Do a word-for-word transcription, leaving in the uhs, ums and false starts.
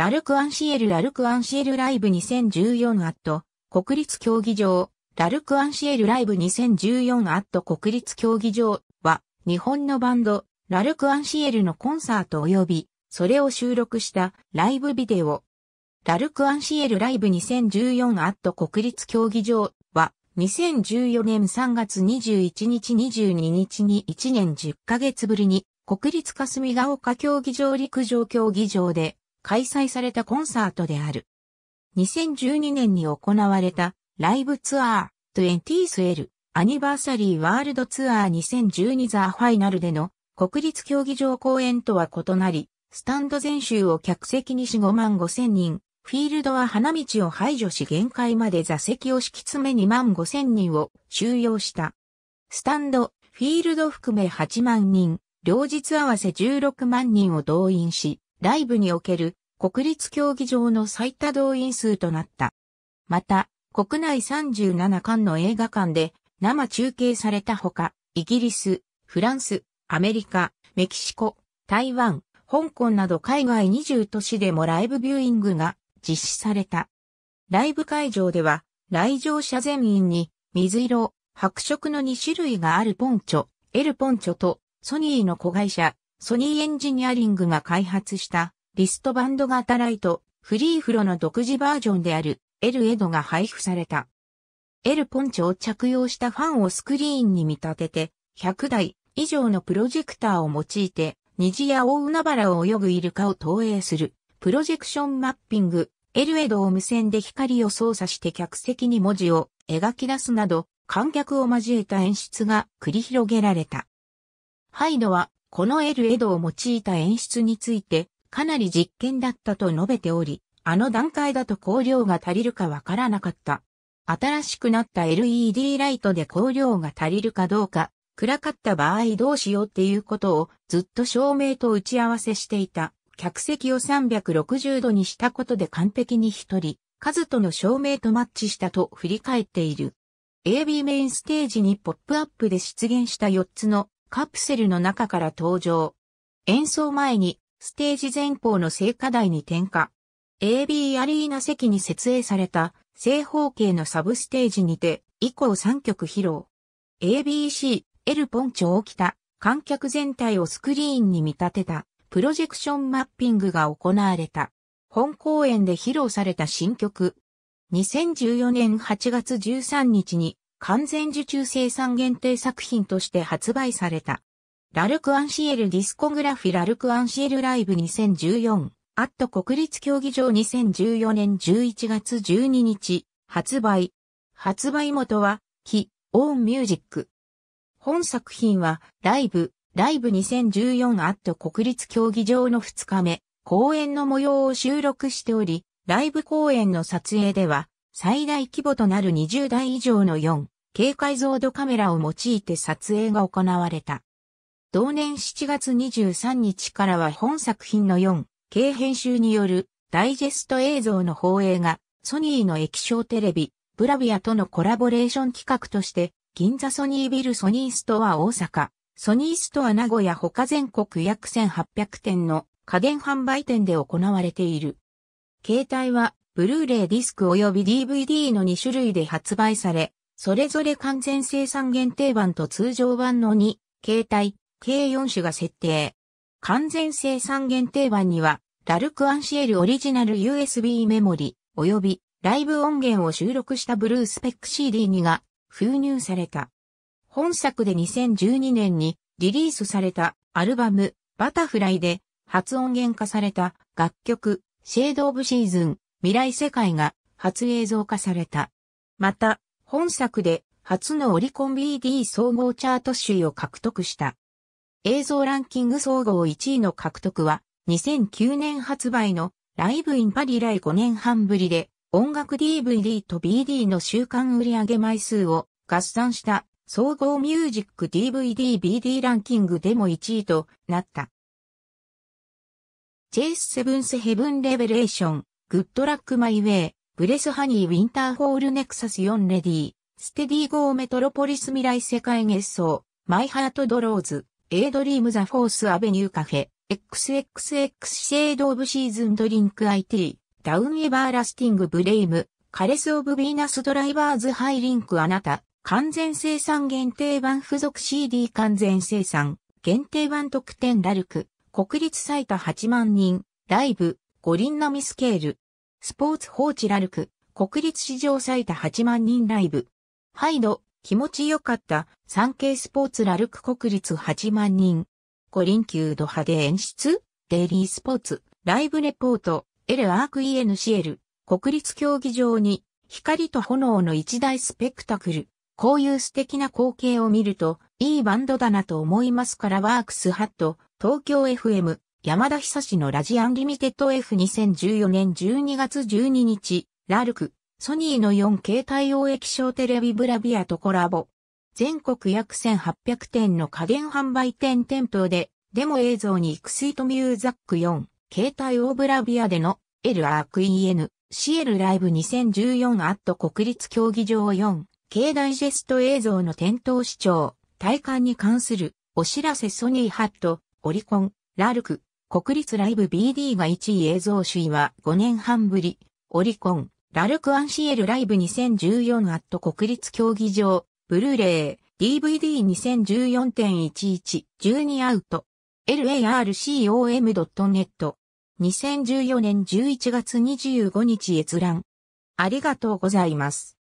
ラルクアンシエルラルクアンシエルライブにせんじゅうよんアット国立競技場ラルクアンシエルライブにせんじゅうよんアット国立競技場は日本のバンドラルクアンシエルのコンサート及びそれを収録したライブビデオ。ラルクアンシエルライブにせんじゅうよんアット国立競技場はにせんじゅうよねんさんがつにじゅういちにちにじゅうににちにいちねんじゅっかげつぶりに国立霞ヶ丘競技場陸上競技場で開催されたコンサートである。にせんじゅうにねんに行われたライブツアー トゥエンティース アニバーサリーワールドツアーにせんじゅうにザ・ファイナルでの国立競技場公演とは異なり、スタンド全周を客席にしごまんごせんにん、フィールドは花道を排除し限界まで座席を敷き詰めにまんごせんにんを収容した。スタンド、フィールド含めはちまんにん、両日合わせじゅうろくまんにんを動員し、ライブにおける国立競技場の最多動員数となった。また、国内さんじゅうななかんの映画館で生中継されたほか、イギリス、フランス、アメリカ、メキシコ、台湾、香港など海外にじゅうとしでもライブビューイングが実施された。ライブ会場では、来場者全員に水色、白色のにしゅるいがあるポンチョ、エルポンチョとソニーの子会社、ソニーエンジニアリングが開発したリストバンド型ライト、FreFlowの独自バージョンであるL'edが配布された。エルポンチョを着用したファンをスクリーンに見立てて、ひゃくだい以上のプロジェクターを用いて、虹や大海原を泳ぐイルカを投影する、プロジェクションマッピング、L'edを無線で光を操作して客席に文字を描き出すなど、観客を交えた演出が繰り広げられた。hydeは、このL'edを用いた演出について、かなり実験だったと述べており、あの段階だと光量が足りるかわからなかった。新しくなった エルイーディー ライトで光量が足りるかどうか、暗かった場合どうしようっていうことをずっと照明と打ち合わせしていた。客席をさんびゃくろくじゅうどにしたことで完璧に一人、数との照明とマッチしたと振り返っている。エービー メインステージにポップアップで出現したよっつのカプセルの中から登場。演奏前にステージ前方の聖火台に点火。エービー アリーナ席に設営された正方形のサブステージにて以降さんきょく披露。エービーシー、エルポンチョを着た観客全体をスクリーンに見立てたプロジェクションマッピングが行われた。本公演で披露された新曲。にせんじゅうよねんはちがつじゅうさんにちに完全受注生産限定作品として発売された。ラルクアンシエルディスコグラフィラルクアンシエルライブにせんじゅうよんアット国立競技場にせんじゅうよねんじゅういちがつじゅうににち、発売。発売元は、Ki/oon Music。本作品は、ライブ、ライブにせんじゅうよんアット国立競技場のふつかめ、公演の模様を収録しており、ライブ公演の撮影では、最大規模となるにじゅうだい以上の よんケー 解像度カメラを用いて撮影が行われた。同年しちがつにじゅうさんにちからは本作品のよんケー 編集によるダイジェスト映像の放映がソニーの液晶テレビブラビアとのコラボレーション企画として銀座ソニービルソニーストア大阪、ソニーストア名古屋他全国約せんはっぴゃくてんの家電販売店で行われている。形態はブルーレイディスク及び ディーブイディー のにしゅるいで発売され、それぞれ完全生産限定版と通常版のに形態、計よんしゅが設定。完全生産限定版には、ラルクアンシエルオリジナル ユーエスビー メモリ、及びライブ音源を収録したブルースペック シーディーツー が封入された。本作でにせんじゅうにねんにリリースされたアルバム、バタフライで初音源化された楽曲、シェードオブシーズン、未来世界が初映像化された。また、本作で初のオリコン ビーディー 総合チャート首位を獲得した。映像ランキング総合いちいの獲得はにせんきゅうねん発売のライブインパリ以来ごねんはんぶりで音楽 ディーブイディー と ビーディー の週間売上枚数を合算した総合ミュージック ディーブイディービーディー ランキングでもいちいとなった。セブンス Heaven Revelation Good Luck My Way Bless Honey Winter Fall Nexus フォー Ready Steady Go Metropolis 未来世界月相 My Heart Draws A Dream The Fourth Avenue Cafe エックスエックスエックス シェードオブシーズンドリンク アイティー ダウンエバーラスティングブレイムカレスオブヴィーナスドライバーズハイリンクあなた完全生産限定版付属 シーディー 完全生産限定版特典ラルク国立最多はちまんにんライブ五輪並みスケールスポーツ報知ラルク国立史上最多はちまんにんライブhyde気持ちよかった産経スポーツラルク国立はちまんにん五輪級ド派で演出デイリースポーツライブレポートLアーク イーエヌシーエル 国立競技場に光と炎の一大スペクタクルこういう素敵な光景を見ると、いいバンドだなと思いますからワークスハット、東京 エフエム、山田久志のラジアンリミテッド エフにせんじゅうよねんじゅうにがつじゅうににち、ラルク、ソニーのよんケー 対応液晶テレビブラビアとコラボ。全国約せんはっぴゃくてんの家電販売店店頭で、デモ映像にイクスイートミューザックよんケー 対応ブラビアでの、L アーク イーエヌシーエル ライブにせんじゅうよんアット国立競技場よん。K ダイジェスト映像の店頭視聴、体感に関する、お知らせソニーハット、オリコン、ラルク、国立ライブ ビーディー がいちい映像首位はごねんはんぶり、オリコン、ラルク アンシーエル ライブにせんじゅうよんアット国立競技場、ブルーレイ、ディーブイディーにせんじゅうよん いちいち、じゅうにアウト、ラルクドットネット、にせんじゅうよねんじゅういちがつにじゅうごにち閲覧。ありがとうございます。